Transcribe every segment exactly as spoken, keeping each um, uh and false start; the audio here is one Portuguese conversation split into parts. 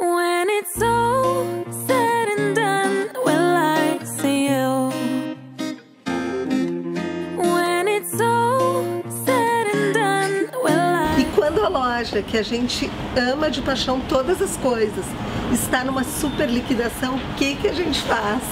When it's all said and done, will I see you? When it's all said and done, will I... E quando a loja que a gente ama de paixão todas as coisas está numa super liquidação, o que que a gente faz?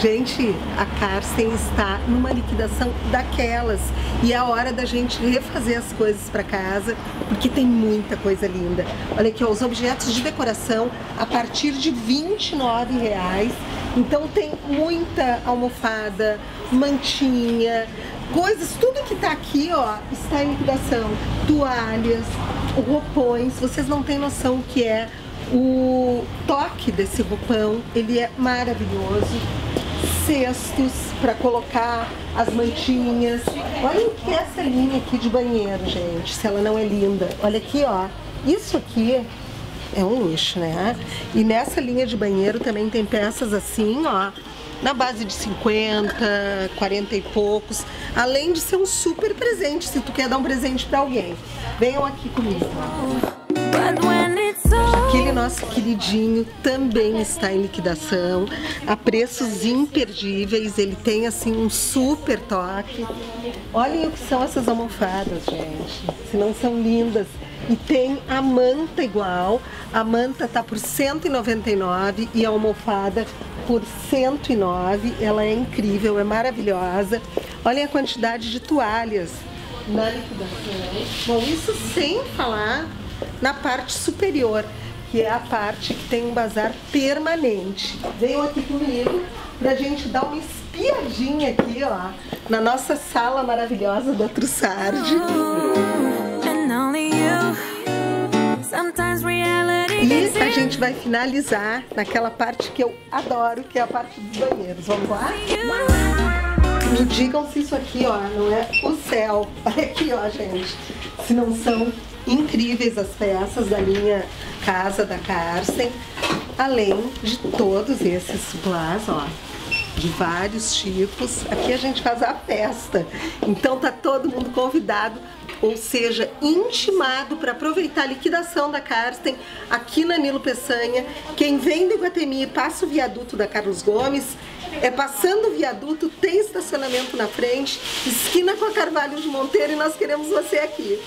Gente, a Karsten está numa liquidação daquelas e é a hora da gente refazer as coisas para casa, porque tem muita coisa linda. Olha aqui, ó, os objetos de decoração a partir de vinte e nove reais. Então tem muita almofada, mantinha, coisas, tudo que tá aqui, ó, está em liquidação. Toalhas, roupões, vocês não têm noção o que é o toque desse roupão, ele é maravilhoso. Cestos para colocar as mantinhas. Olha o que é essa linha aqui de banheiro, gente, se ela não é linda. Olha aqui, ó, isso aqui é um luxo, né? E nessa linha de banheiro também tem peças assim, ó, na base de cinquenta, quarenta e poucos, além de ser um super presente, se tu quer dar um presente para alguém. Venham aqui comigo. Aquele nosso queridinho também está em liquidação, a preços imperdíveis, ele tem assim um super toque. Olhem o que são essas almofadas, gente, se não são lindas. E tem a manta igual, a manta tá por cento e noventa e nove reais e a almofada por cento e nove reais, ela é incrível, é maravilhosa. Olhem a quantidade de toalhas na liquidação. Bom, isso sem falar na parte superior, que é a parte que tem um bazar permanente. Venham aqui comigo pra gente dar uma espiadinha aqui, ó, na nossa sala maravilhosa da Trussardi. E a gente vai finalizar naquela parte que eu adoro, que é a parte dos banheiros. Vamos lá? Me digam se isso aqui, ó, não é o céu. Olha aqui, ó, gente, se não são incríveis as peças da linha Casa da Karsten, além de todos esses sublás, ó, de vários tipos. Aqui a gente faz a festa, então tá todo mundo convidado, ou seja, intimado para aproveitar a liquidação da Karsten aqui na Nilo Peçanha. Quem vem do Iguatemi e passa o viaduto da Carlos Gomes, é passando o viaduto, tem estacionamento na frente, esquina com a Carvalho de Monteiro, e nós queremos você aqui.